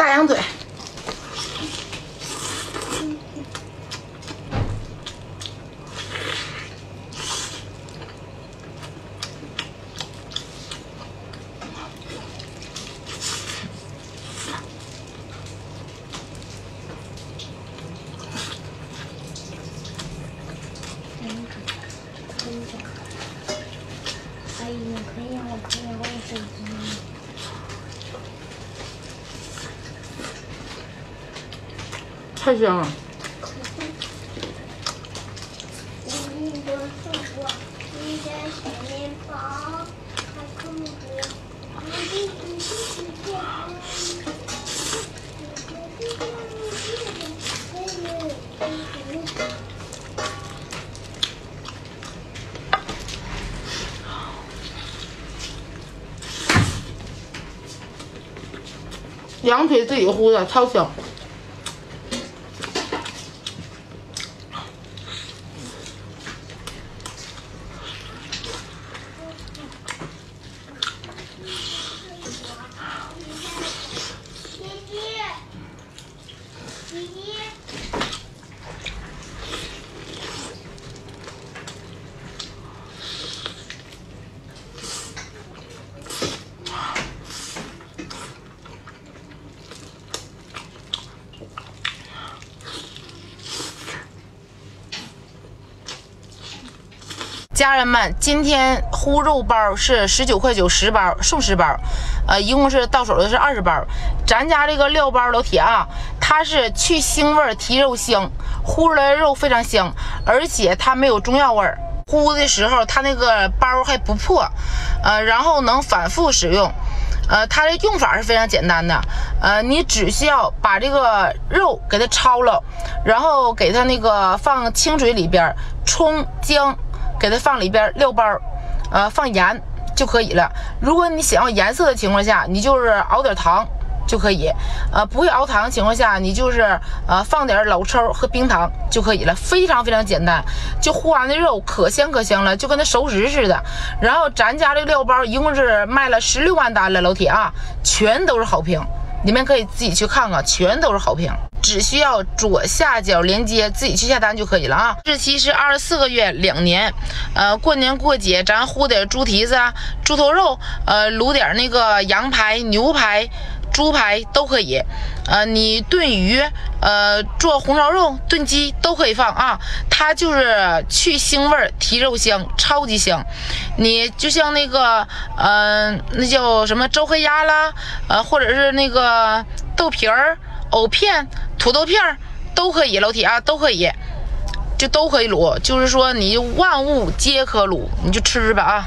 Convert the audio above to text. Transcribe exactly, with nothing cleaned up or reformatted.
大羊腿。太香了！羊腿自己烀的，超香。 家人们，今天烀肉包是十九块九十包，数十包，呃，一共是到手的是二十包。咱家这个料包，老铁啊，它是去腥味、提肉香，烀出来的肉非常香，而且它没有中药味儿。烀的时候，它那个包还不破，呃，然后能反复使用。呃，它的用法是非常简单的，呃，你只需要把这个肉给它焯了，然后给它那个放清水里边，葱姜。 给它放里边料包，呃，放盐就可以了。如果你想要颜色的情况下，你就是熬点糖就可以；呃，不会熬糖的情况下，你就是呃放点老抽和冰糖就可以了，非常非常简单。就烀完的肉可香可香了，就跟那熟食似的。然后咱家这个料包一共是卖了十六万单了，老铁啊，全都是好评。 你们可以自己去看看，全都是好评，只需要左下角链接自己去下单就可以了啊！日期是二十四个月，两年。呃，过年过节咱烀点猪蹄子啊、猪头肉，呃，卤点那个羊排、牛排、猪排都可以。呃，你炖鱼，呃，做红烧肉、炖鸡都可以放啊。它就是去腥味、提肉香，超级香。你就像那个，嗯、呃，那叫什么周黑鸭啦，呃，或者是那个。 呃，豆皮儿、藕片、土豆片都可以，老铁啊，都可以，就都可以卤，就是说你万物皆可卤，你就吃吧啊。